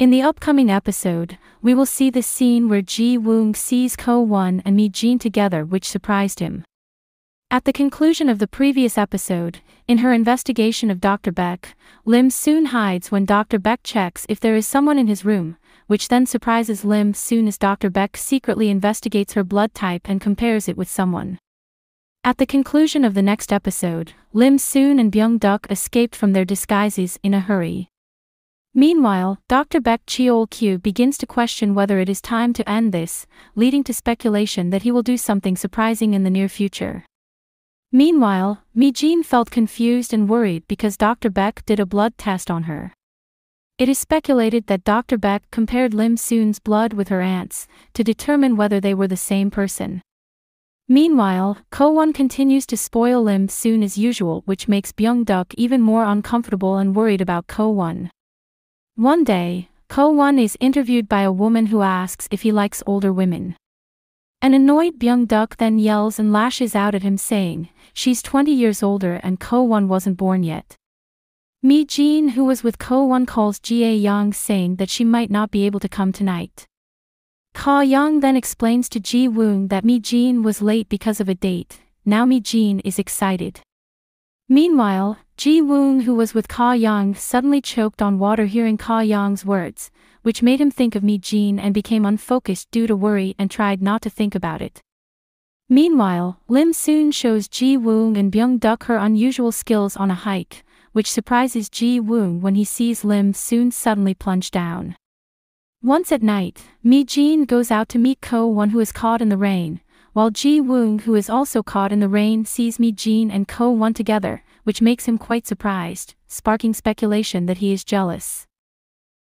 In the upcoming episode, we will see the scene where Ji-woong sees Ko-won and Mi-jin together, which surprised him. At the conclusion of the previous episode, in her investigation of Dr. Baek, Lim-soon hides when Dr. Baek checks if there is someone in his room, which then surprises Lim-soon as Dr. Baek secretly investigates her blood type and compares it with someone. At the conclusion of the next episode, Lim-soon and Byung-duk escaped from their disguises in a hurry. Meanwhile, Dr. Baek Cheol-kyu begins to question whether it is time to end this, leading to speculation that he will do something surprising in the near future. Meanwhile, Mi-jin felt confused and worried because Dr. Baek did a blood test on her. It is speculated that Dr. Baek compared Lim-soon's blood with her aunt's to determine whether they were the same person. Meanwhile, Ko-won continues to spoil Lim-soon as usual, which makes Byung-duk even more uncomfortable and worried about Ko-won. One day, Ko-won is interviewed by a woman who asks if he likes older women. An annoyed Byung-duk then yells and lashes out at him, saying, "She's 20 years older and Ko-won wasn't born yet." Mi-jin, who was with Ko-won, calls Ga-young, saying that she might not be able to come tonight. Ga-young then explains to Ji-woong that Mi-jin was late because of a date. Now Mi-jin is excited. Meanwhile, Ji-woong, who was with Ga-young, suddenly choked on water hearing Ga-young's words, which made him think of Mi-jin and became unfocused due to worry and tried not to think about it. Meanwhile, Lim-soon shows Ji-woong and Byung-duk her unusual skills on a hike, which surprises Ji-woong when he sees Lim-soon suddenly plunge down. Once at night, Mi-jin goes out to meet Ko-won, who is caught in the rain, while Ji-woong, who is also caught in the rain, sees Mi-jin and Ko-won together, which makes him quite surprised, sparking speculation that he is jealous.